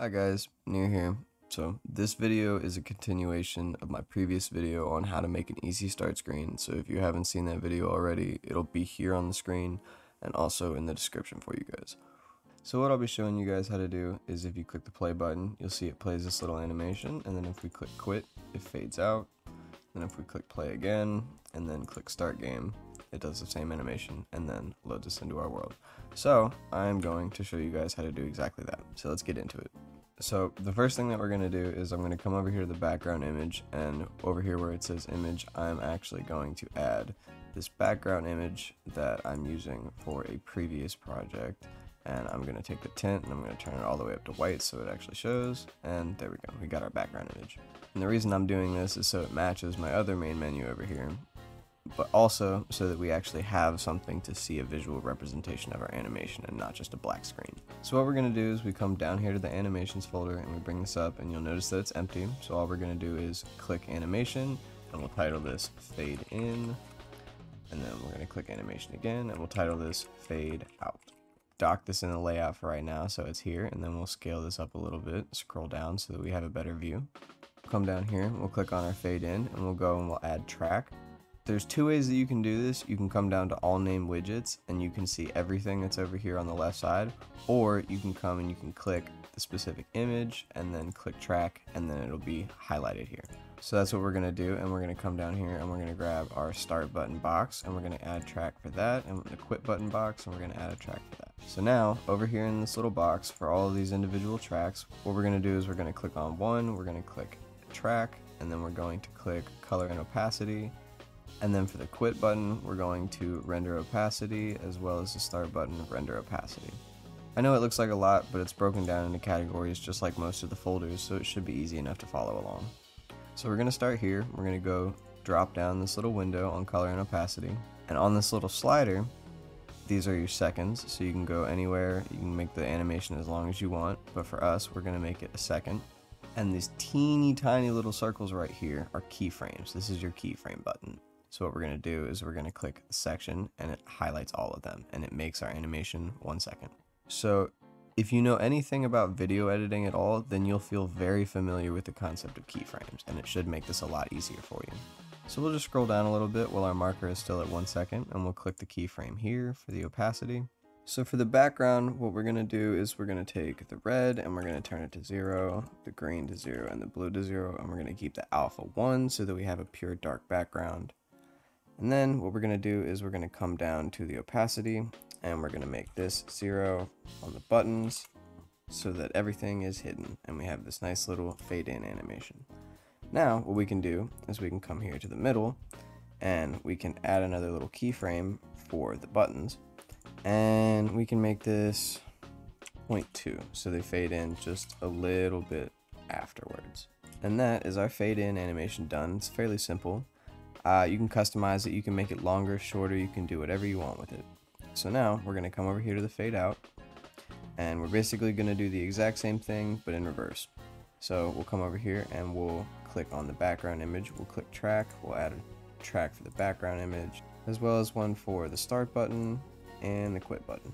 Hi guys, New here. So this video is a continuation of my previous video on how to make an easy start screen. So if you haven't seen that video already, it'll be here on the screen and also in the description for you guys. So what I'll be showing you guys how to do is if you click the play button, you'll see it plays this little animation, and then if we click quit, it fades out. Then if we click play again and then click start game, it does the same animation and then loads us into our world. So I'm going to show you guys how to do exactly that. So let's get into it. So the first thing that we're going to do is I'm going to come over here to the background image, and over here where it says image, I'm actually going to add this background image that I'm using for a previous project, and I'm going to take the tint and I'm going to turn it all the way up to white so it actually shows, and there we go, we got our background image. And the reason I'm doing this is so it matches my other main menu over here, but also so that we actually have something to see, a visual representation of our animation and not just a black screen. So what we're going to do is we come down here to the animations folder and we bring this up, and you'll notice that it's empty. So all we're going to do is click animation, and we'll title this fade in, and then we're going to click animation again and we'll title this fade out. Dock this in the layout for right now so it's here, and then we'll scale this up a little bit, scroll down so that we have a better view. Come down here, we'll click on our fade in, and we'll go and we'll add track. There's two ways that you can do this. You can come down to all name widgets and you can see everything that's over here on the left side, or you can come and you can click the specific image and then click track, and then it'll be highlighted here. So that's what we're going to do, and we're going to come down here and we're going to grab our start button box and we're going to add track for that, and the quit button box, and we're going to add a track for that. So now over here in this little box for all of these individual tracks, what we're going to do is we're going to click on one, we're going to click track, and then we're going to click color and opacity. And then for the quit button, we're going to render opacity, as well as the start button, render opacity. I know it looks like a lot, but it's broken down into categories just like most of the folders, so it should be easy enough to follow along. So we're going to start here. We're going to go drop down this little window on color and opacity. And on this little slider, these are your seconds, so you can go anywhere. You can make the animation as long as you want, but for us, we're going to make it a second. And these teeny tiny little circles right here are keyframes. This is your keyframe button. So what we're going to do is we're going to click section, and it highlights all of them, and it makes our animation 1 second. So if you know anything about video editing at all, then you'll feel very familiar with the concept of keyframes, and it should make this a lot easier for you. So we'll just scroll down a little bit while our marker is still at 1 second, and we'll click the keyframe here for the opacity. So for the background, what we're going to do is we're going to take the red and we're going to turn it to 0, the green to 0, and the blue to 0, and we're going to keep the alpha 1 so that we have a pure dark background. And then what we're going to do is we're going to come down to the opacity, and we're going to make this 0 on the buttons so that everything is hidden, and we have this nice little fade in animation. Now what we can do is we can come here to the middle and we can add another little keyframe for the buttons, and we can make this 0.2 so they fade in just a little bit afterwards. And that is our fade in animation done. It's fairly simple. You can customize it, you can make it longer, shorter, you can do whatever you want with it. So now we're going to come over here to the fade out, and we're basically going to do the exact same thing but in reverse. So we'll come over here and we'll click on the background image, we'll click track, we'll add a track for the background image, as well as one for the start button and the quit button.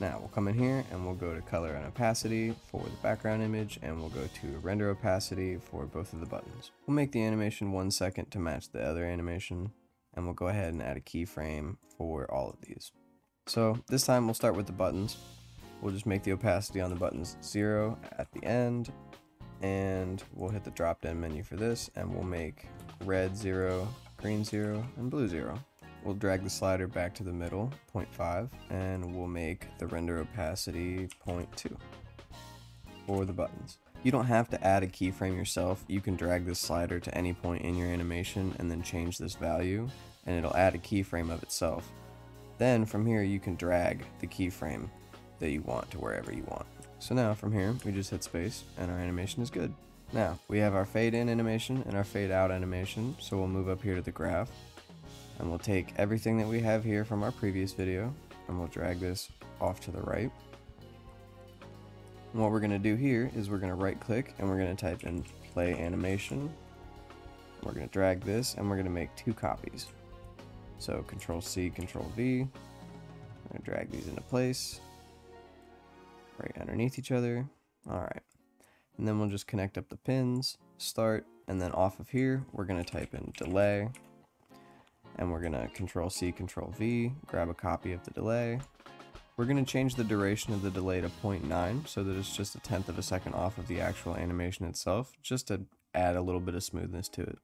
Now we'll come in here and we'll go to color and opacity for the background image, and we'll go to render opacity for both of the buttons. We'll make the animation 1 second to match the other animation, and we'll go ahead and add a keyframe for all of these. So this time we'll start with the buttons. We'll just make the opacity on the buttons 0 at the end, and we'll hit the drop down menu for this, and we'll make red 0, green 0, and blue 0. We'll drag the slider back to the middle, 0.5, and we'll make the render opacity 0.2 for the buttons. You don't have to add a keyframe yourself. You can drag this slider to any point in your animation and then change this value, and it'll add a keyframe of itself. Then from here you can drag the keyframe that you want to wherever you want. So now from here we just hit space and our animation is good. Now we have our fade in animation and our fade out animation, so we'll move up here to the graph. And we'll take everything that we have here from our previous video and we'll drag this off to the right. And what we're going to do here is we're going to right click and we're going to type in play animation. We're going to drag this and we're going to make 2 copies. So Control C, Control V. We're going to drag these into place. right underneath each other. All right. And then we'll just connect up the pins, start, and then off of here, we're going to type in delay, and we're going to control C, control V, grab a copy of the delay. We're going to change the duration of the delay to 0.9 so that it's just 1/10 of a second off of the actual animation itself, just to add a little bit of smoothness to it.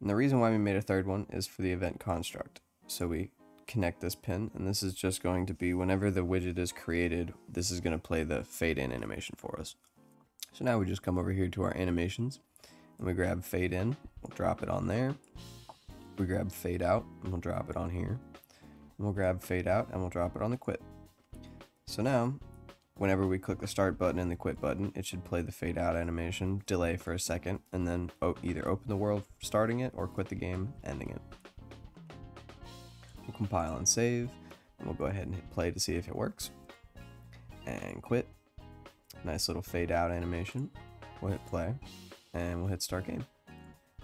And the reason why we made a third one is for the event construct. So we connect this pin, and this is just going to be whenever the widget is created, this is going to play the fade in animation for us. So now we just come over here to our animations and we grab fade in, we'll drop it on there. We grab fade out and we'll drop it on here. And we'll grab fade out and we'll drop it on the quit. So now, whenever we click the start button and the quit button, it should play the fade out animation, delay for a second, and then either open the world starting it or quit the game ending it. We'll compile and save, and we'll go ahead and hit play to see if it works. And quit. Nice little fade out animation. We'll hit play and we'll hit start game.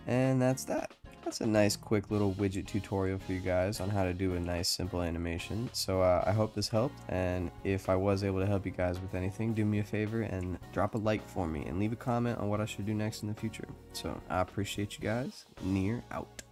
And that's that. That's a nice quick little widget tutorial for you guys on how to do a nice simple animation. So I hope this helped, and if I was able to help you guys with anything, do me a favor and drop a like for me and leave a comment on what I should do next in the future. So I appreciate you guys. Near out.